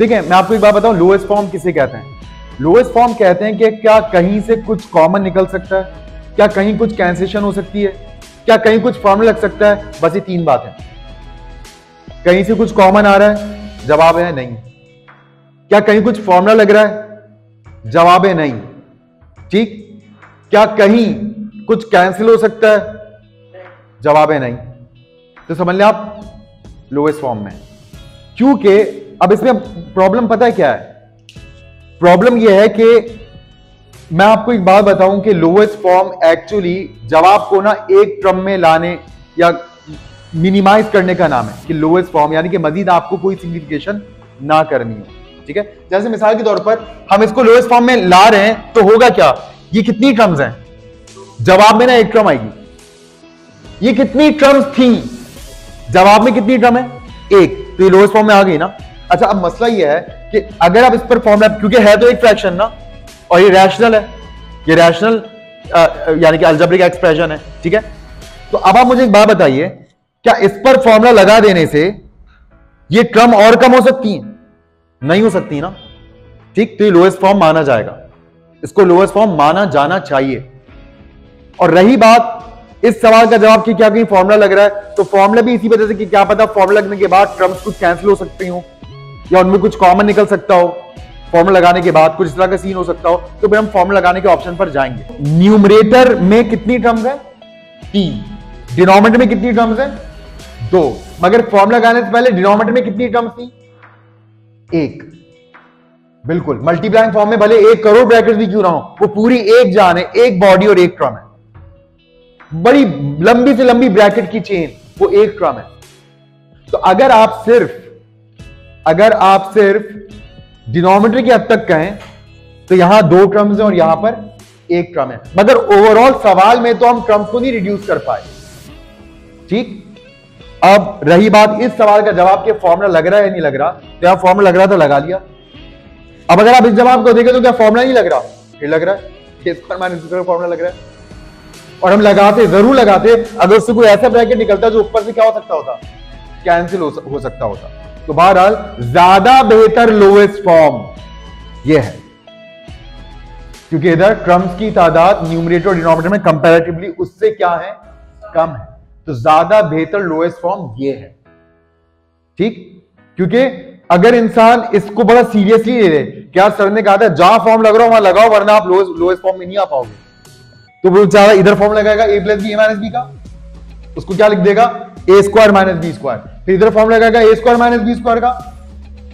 देखें, मैं आपको एक बात बताऊं, लोएस्ट फॉर्म किसे कहते हैं? लोएस्ट फॉर्म कहते हैं कि क्या कहीं से कुछ कॉमन निकल सकता है, क्या कहीं कुछ कैंसेशन हो सकती है, क्या कहीं कुछ फॉर्मूला लग सकता है। बस ये तीन बातें। कहीं से कुछ कॉमन आ रहा है, जवाब है नहीं। क्या कहीं कुछ फॉर्मूला लग रहा है, जवाब है नहीं। ठीक, क्या कहीं कुछ कैंसिल हो सकता है, जवाब है नहीं। तो समझ लें आप लोएस्ट फॉर्म में, क्योंकि अब इसमें प्रॉब्लम पता है क्या है? प्रॉब्लम यह है कि मैं आपको एक बात बताऊं कि लोएस्ट फॉर्म एक्चुअली जवाब को ना एक क्रम में लाने या मिनिमाइज करने का नाम है कि लोएस्ट फॉर्म, यानी कि मजीद आपको कोई सिंप्लीफिकेशन ना करनी हो। ठीक है, जैसे मिसाल के तौर पर हम इसको लोएस्ट फॉर्म में ला रहे हैं तो होगा क्या, ये कितनी क्रम्स हैं? जवाब में ना एक क्रम आएगी। ये कितनी क्रम्स थी, जवाब में कितनी क्रम है? एक। तो ये लोएस्ट फॉर्म में आ गई ना। अच्छा, अब मसला ये है कि अगर आप इस पर फॉर्मूला, क्योंकि है तो एक फ्रैक्शन ना, और ये रैशनल है, ये रैशनल यानी कि अल्जेब्रिक एक्सप्रेशन है। ठीक है, तो अब आप मुझे एक बात बताइए, क्या इस पर फॉर्मूला लगा देने से ये क्रम और कम हो सकती है? नहीं हो सकती ना। ठीक, तो ये लोएस्ट फॉर्म माना जाएगा, इसको लोएस्ट फॉर्म माना जाना चाहिए। और रही बात इस सवाल का जवाब कि क्या कहीं फॉर्मूला लग रहा है, तो फॉर्मूला भी इसी वजह से कि क्या पता फॉर्मूला लगने के बाद टर्म्स कुछ कैंसिल हो सकती हो या उनमें कुछ कॉमन निकल सकता हो, फॉर्मूला लगाने के बाद कुछ इस तरह का सीन हो सकता हो, तो फिर हम फॉर्मूला लगाने के ऑप्शन पर जाएंगे। न्यूमरेटर में कितनी टर्म्स है? 3। डिनोमिनेटर में कितनी टर्म्स है? 2। मगर फॉर्मूला लगाने से पहले डिनोमिनेटर में कितनी टर्म्स थी? 1। बिल्कुल, मल्टीप्लाइंग फॉर्म में भले 1 करोड़ ब्रैकेट भी क्यों ना हो, वो पूरी एक जान है, एक बॉडी और एक क्रम है। बड़ी लंबी से लंबी ब्रैकेट की चेन, वो एक क्रम है। तो अगर आप सिर्फ डिनोमिनेटर की हद तक कहें तो यहां 2 क्रम्स हैं और यहां पर 1 क्रम है, मगर ओवरऑल सवाल में तो हम क्रम को नहीं रिड्यूस कर पाए। ठीक, अब रही बात इस सवाल का जवाब के फॉर्मूला लग रहा है या नहीं लग रहा, तो यहां फॉर्मूला लग रहा था, लगा लिया। अब अगर आप इस जवाब को देखें तो क्या फॉर्मूला नहीं लग रहा? फिर लग रहा है, फॉर्मूला लग रहा है। और हम लगाते, जरूर लगाते, अगर उससे कोई ऐसा ब्रैकेट निकलता जो ऊपर से क्या हो सकता होता, कैंसिल हो सकता होता। तो बहरहाल ज्यादा बेहतर लोएस्ट फॉर्म यह है, क्योंकि इधर क्रम्स की तादाद न्यूमरेटर और डिनोमिनेटर में कंपैरेटिवली उससे क्या है, कम है। तो ज्यादा बेहतर लोएस्ट फॉर्म यह है। ठीक, क्योंकि अगर इंसान इसको बड़ा सीरियसली ले ले, क्या सर ने कहा था जहां फॉर्म लग रहा हो वहां लगाओ वरना आप लोएस्ट फॉर्म में नहीं आ पाओगे, तो वो ज्यादा इधर फॉर्म लगाएगा A plus B A minus B का, उसको क्या लिख देगा, A square minus B square. फिर इधर फॉर्म लगाएगा A square minus B square का,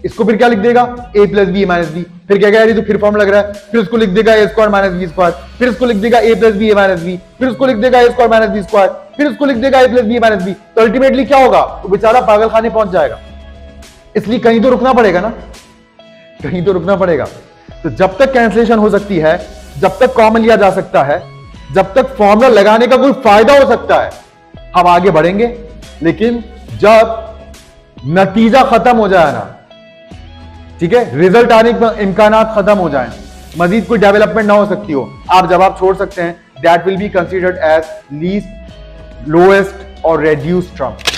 इसको फिर क्या लिख देगा, A plus B A minus B. फिर क्या कह रही, तो फिर फॉर्म लग रहा है, फिर उसको लिख देगा A square minus B square, फिर उसको लिख देगा A plus B A minus B, फिर उसको लिख देगा A square minus B square, फिर उसको लिख देगा A plus B A minus B. तो अल्टीमेटली क्या होगा, वो बेचारा पागल खाने पहुंच जाएगा। इसलिए कहीं तो रुकना पड़ेगा ना, कहीं तो रुकना पड़ेगा। तो जब तक कैंसिलेशन हो सकती है, जब तक कॉमन लिया जा सकता है, जब तक फॉर्मूला लगाने का कोई फायदा हो सकता है, हम आगे बढ़ेंगे। लेकिन जब नतीजा खत्म हो जाए ना, ठीक है, रिजल्ट आने के इम्कान खत्म हो जाए, मजीद कोई डेवलपमेंट ना हो सकती हो, आप जवाब छोड़ सकते हैं। That will be considered as least, lowest और रेड्यूस्ड क्रम।